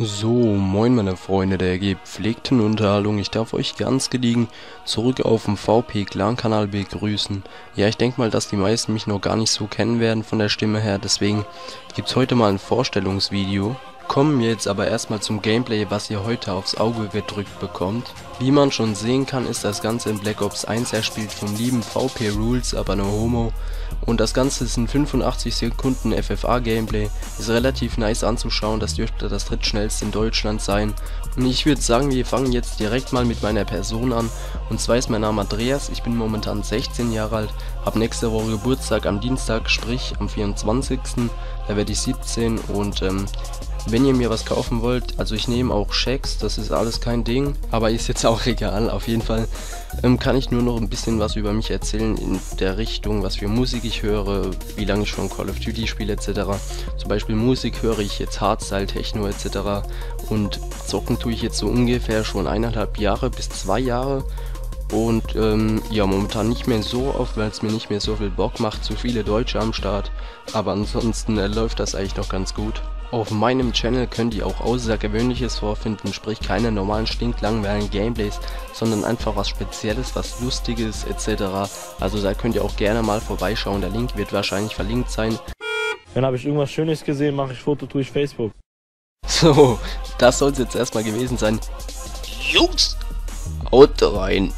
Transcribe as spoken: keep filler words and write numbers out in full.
So, moin meine Freunde der gepflegten Unterhaltung, ich darf euch ganz gediegen zurück auf dem V P Clan Kanal begrüßen. Ja, ich denke mal, dass die meisten mich noch gar nicht so kennen werden von der Stimme her, deswegen gibt's heute mal ein Vorstellungsvideo. Kommen wir jetzt aber erstmal zum Gameplay, was ihr heute aufs Auge gedrückt bekommt. Wie man schon sehen kann, ist das Ganze in Black Ops eins erspielt vom lieben V P Rules, aber no homo. Und das Ganze ist ein fünfundachtzig Sekunden F F A Gameplay, ist relativ nice anzuschauen, das dürfte das drittschnellste in Deutschland sein. Und ich würde sagen, wir fangen jetzt direkt mal mit meiner Person an. Und zwar ist mein Name Andreas, ich bin momentan sechzehn Jahre alt, habe nächste Woche Geburtstag am Dienstag, sprich am vierundzwanzigsten Da werde ich siebzehn und ähm, wenn ihr mir was kaufen wollt, also ich nehme auch Shakes, das ist alles kein Ding, aber ist jetzt auch egal. Auf jeden Fall ähm, kann ich nur noch ein bisschen was über mich erzählen in der Richtung, was für Musik ich höre, wie lange ich schon Call of Duty spiele et cetera. Zum Beispiel Musik höre ich jetzt Hardstyle, Techno et cetera. Und zocken tue ich jetzt so ungefähr schon eineinhalb Jahre bis zwei Jahre. Und ähm, ja, momentan nicht mehr so oft, weil es mir nicht mehr so viel Bock macht, zu viele Deutsche am Start. Aber ansonsten äh, läuft das eigentlich noch ganz gut. Auf meinem Channel könnt ihr auch Außergewöhnliches vorfinden, sprich keine normalen stinklangweiligen Gameplays, sondern einfach was Spezielles, was Lustiges et cetera. Also da könnt ihr auch gerne mal vorbeischauen, der Link wird wahrscheinlich verlinkt sein. Dann habe ich irgendwas Schönes gesehen, mache ich Foto, tue ich Facebook. So, das soll es jetzt erstmal gewesen sein. Jungs, haut rein!